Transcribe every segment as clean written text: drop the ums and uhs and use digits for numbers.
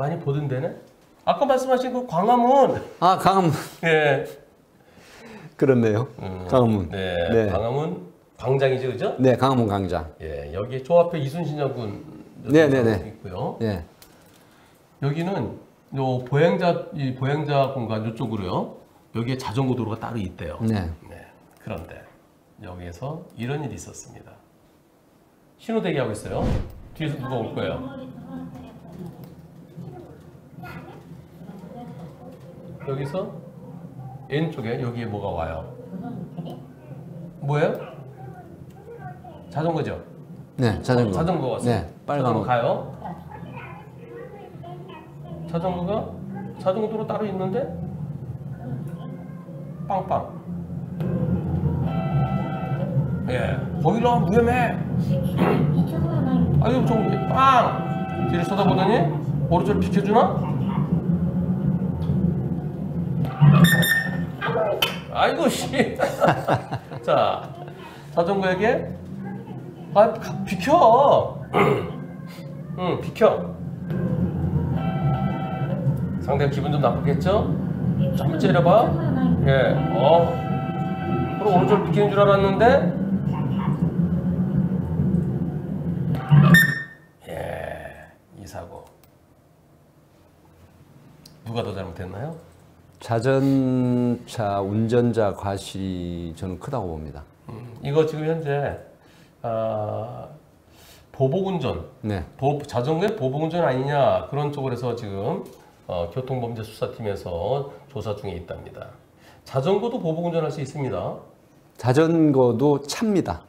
많이 보던 데는? 아까 말씀하신 그 광화문. 아, 광화문. 예. 그렇네요. 광화문. 네, 네. 광화문 광장이죠, 그죠? 네, 광화문 광장. 예, 여기 저 앞에 이순신 장군. 네네네. 있고요. 네. 여기는 요 보행자 공간 이쪽으로요. 여기에 자전거 도로가 따로 있대요. 네. 네. 그런데 여기에서 이런 일이 있었습니다. 신호 대기하고 있어요. 뒤에서 누가 올 거예요. 여기서 왼쪽에 여기에 뭐가 와요. 뭐예요? 자전거죠? 네, 자전거. 자전거 왔어요. 네, 빨간 자전거 가요. 자전거가 자전거도로 따로 있는데 빵빵. 예, 거기로 하면 위험해. 아유, 저기 빵. 뒤를 쳐다보더니 오른쪽을 비켜주나? 아이고 씨. 자, 자전거에게 아, 비켜. 응, 비켜. 상대가 기분 좀 나쁘겠죠? 좀 째려봐. 예. 어. 그럼 오른쪽을 비키는 줄 알았는데. 예. 이 사고. 누가 더 잘못했나요? 자전차 운전자 과실이 저는 크다고 봅니다. 이거 지금 현재 보복운전, 네. 자전거의 보복운전 아니냐 그런 쪽으로 해서 지금 교통범죄수사팀에서 조사 중에 있답니다. 자전거도 보복운전할 수 있습니다. 자전거도 차입니다.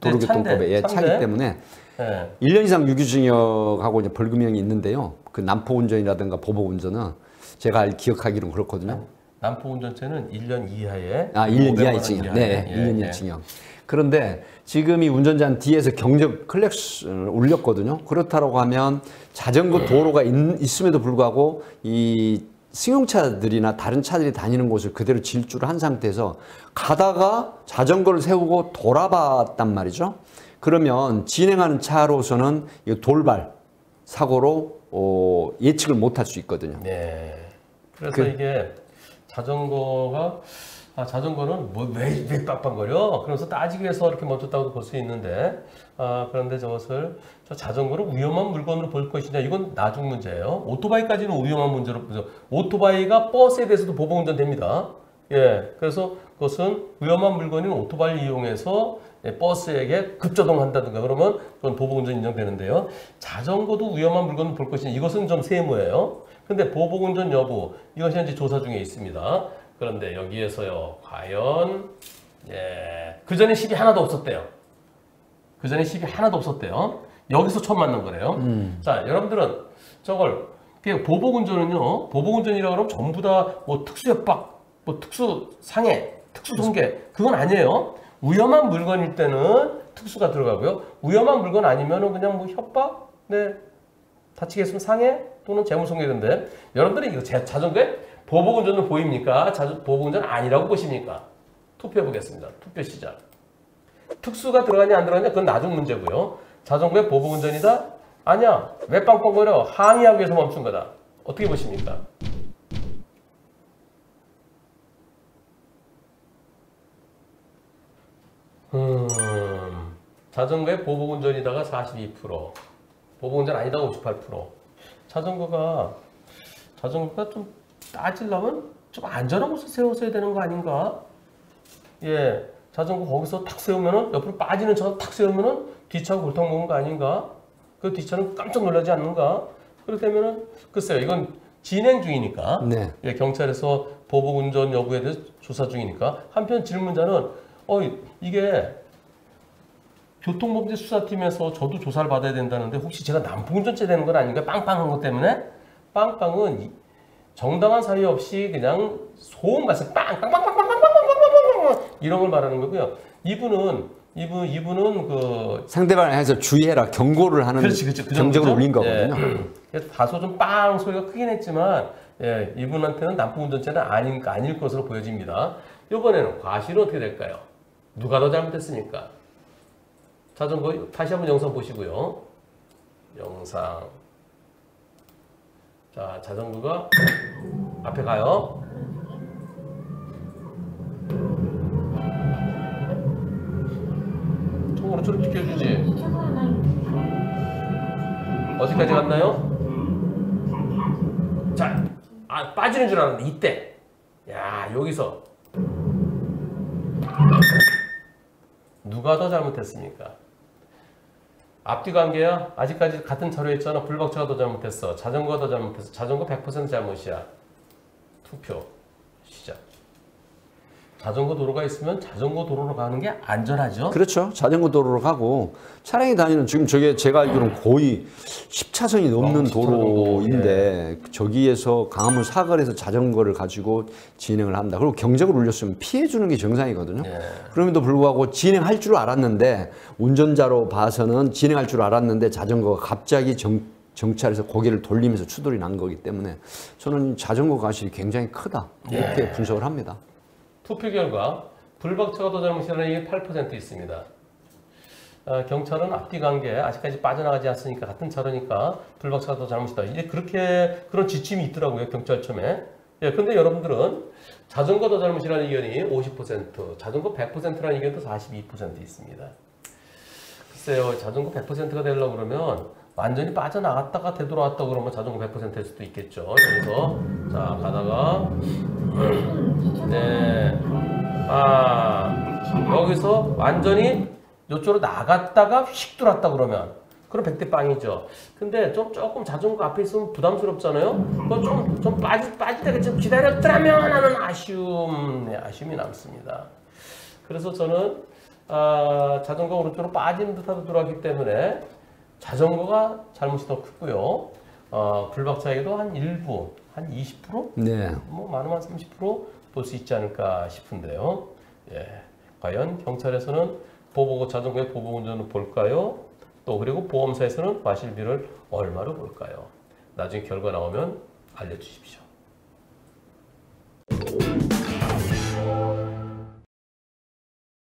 도로교통법에 예, 차기 때문에 네. 1년 이상 유기징역하고 이제 벌금형이 있는데요. 그 난포운전이라든가 보복운전은 제가 기억하기로는 그렇거든요. 난포운전죄는 1년 이하에 1년 이하의 징역. 네, 예, 1년 이하 징역. 그런데 지금 이 운전자는 뒤에서 경적 클렉스를 울렸거든요. 그렇다고 하면 자전거 도로가 있음에도 불구하고 이 승용차들이나 다른 차들이 다니는 곳을 그대로 질주를 한 상태에서 가다가 자전거를 세우고 돌아봤단 말이죠. 그러면 진행하는 차로서는 이 돌발 사고로 예측을 못할 수 있거든요. 네. 그래서 이게 자전거가 자전거는 뭐 왜 빡빡거려? 그러면서 따지기 위해서 이렇게 멈췄다고도 볼 수 있는데 그런데 저것을 저 자전거를 위험한 물건으로 볼 것이냐 이건 나중 문제예요. 오토바이까지는 위험한 문제로 보죠. 오토바이가 버스에 대해서도 보복운전 됩니다. 예, 그래서 그것은 위험한 물건인 오토바이를 이용해서 버스에게 급조동한다든가 그러면 그건 보복운전 인정되는데요. 자전거도 위험한 물건을 볼 것이냐 이것은 좀 세모예요. 근데 보복운전 여부 이것이 현재 조사 중에 있습니다. 그런데 여기에서요 과연 예, 그 전에 시비 하나도 없었대요. 그 전에 시비 하나도 없었대요. 여기서 처음 만난 거래요. 자, 여러분들은 저걸 보복운전은요 보복운전이라고 하면 전부 다 뭐 특수협박, 뭐 특수상해, 특수손괴 그건 아니에요. 위험한 물건일 때는 특수가 들어가고요. 위험한 물건 아니면은 그냥 뭐 협박, 네, 다치게 했으면 상해 또는 재물손괴인데 여러분들이 이거 자전거에 보복운전을 보입니까? 보복운전 아니라고 보십니까? 투표해 보겠습니다. 투표 시작. 특수가 들어가냐 안 들어가냐 그건 나중 문제고요. 자전거에 보복운전이다? 아니야. 왜 빵빵거려? 항의하기 위해서 멈춘 거다. 어떻게 보십니까? 자전거에 보복운전이다가 42%, 보복운전 아니다가 58%. 자전거가 좀 따지려면 좀 안전한 곳에 세웠어야 되는 거 아닌가? 예, 자전거 거기서 탁 세우면은 옆으로 빠지는 차가 탁 세우면은 뒷차가 골탕 먹은 거 아닌가? 그 뒷차는 깜짝 놀라지 않는가? 그렇다면은 글쎄요, 이건 진행 중이니까. 네. 예, 경찰에서 보복운전 여부에 대해서 조사 중이니까. 한편 질문자는 이게 교통범죄 수사팀에서 저도 조사를 받아야 된다는데 혹시 제가 난포운전죄 되는 건 아닌가? 빵빵한 것 때문에? 빵빵은 정당한 사유 없이 그냥 소음 말씀 빵빵빵빵빵빵빵빵빵 이런 걸 말하는 거고요. 이분은 그 상대방에 해서 주의해라 경고를 하는 정적을 울린 거거든요. 예. 다소 좀 빵 소리가 크긴 했지만 예, 이분한테는 난포운전죄는 아닐 것으로 보여집니다. 이번에는 과실은 어떻게 될까요? 누가 더 잘못했습니까? 자전거 다시 한번 영상 보시고요. 영상 자, 자전거가 앞에 가요. 총으로 쭉 비켜주지. 어디까지 갔나요? 자, 아, 빠지는 줄 알았는데 이때. 야, 여기서 누가 더 잘못했습니까? 앞뒤 관계야? 아직까지 같은 차로에 있잖아. 블박차가 더 잘못했어. 자전거가 더 잘못했어. 자전거 100% 잘못이야. 투표 시작. 자전거 도로가 있으면 자전거 도로로 가는 게 안전하죠? 그렇죠. 자전거 도로로 가고 차량이 다니는, 지금 저게 제가 알기로는 거의 10차선이 넘는 10차선 도로인데, 예. 저기에서 광화문 사거리에서 자전거를 가지고 진행을 합니다. 그리고 경적을 울렸으면 피해주는 게 정상이거든요. 예. 그럼에도 불구하고 진행할 줄 알았는데, 운전자로 봐서는 진행할 줄 알았는데 자전거가 갑자기 정찰해서 고개를 돌리면서 추돌이 난 거기 때문에 저는 자전거 과실이 굉장히 크다, 이렇게 예. 분석을 합니다. 투표 결과 블박차가 더 잘못이라는 게 8% 있습니다. 경찰은 앞뒤 관계, 아직까지 빠져나가지 않았으니까 같은 차로니까 블박차가 더 잘못이다. 이제 그렇게 그런 지침이 있더라고요, 경찰청에. 예, 근데 여러분들은 자전거 더 잘못이라는 의견이 50%, 자전거 100%라는 의견도 42% 있습니다. 글쎄요, 자전거 100%가 되려고 그러면 완전히 빠져나갔다가 되돌아왔다 그러면 자전거 100%일 수도 있겠죠. 그래서 자, 가다가 네, 아, 여기서 완전히 이쪽으로 나갔다가 휙 돌았다 그러면 그럼 100대 빵이죠. 근데 조금 자전거 앞에 있으면 부담스럽잖아요. 좀 빠질 때가 좀 기다렸더라면 하는 아쉬움, 네, 아쉬움이 남습니다. 그래서 저는 자전거 오른쪽으로 빠진 듯하도 돌아왔기 때문에 자전거가 잘못이 더 크고요. 블박차에도 한 일부, 한 20%? 네. 뭐 많으면 30% 볼 수 있지 않을까 싶은데요. 예. 과연 경찰에서는 보복, 자전거의 보복 운전을 볼까요? 또 그리고 보험사에서는 과실비를 얼마로 볼까요? 나중에 결과 나오면 알려주십시오.